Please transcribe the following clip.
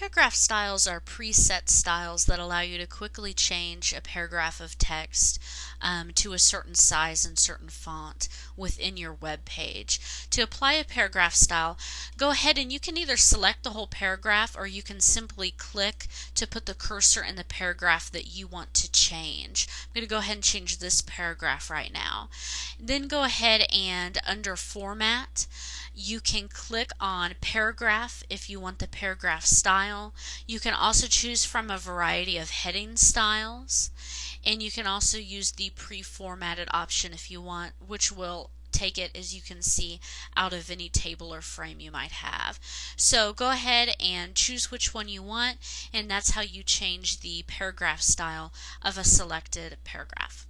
Paragraph styles are preset styles that allow you to quickly change a paragraph of text to a certain size and certain font within your web page. To apply a paragraph style, go ahead and you can either select the whole paragraph or you can simply click to put the cursor in the paragraph that you want to change. I'm going to go ahead and change this paragraph right now. Then go ahead and under Format, you can click on Paragraph if you want the paragraph style. You can also choose from a variety of heading styles, and you can also use the pre-formatted option if you want, which will take it, as you can see, out of any table or frame you might have. So go ahead and choose which one you want, and that's how you change the paragraph style of a selected paragraph.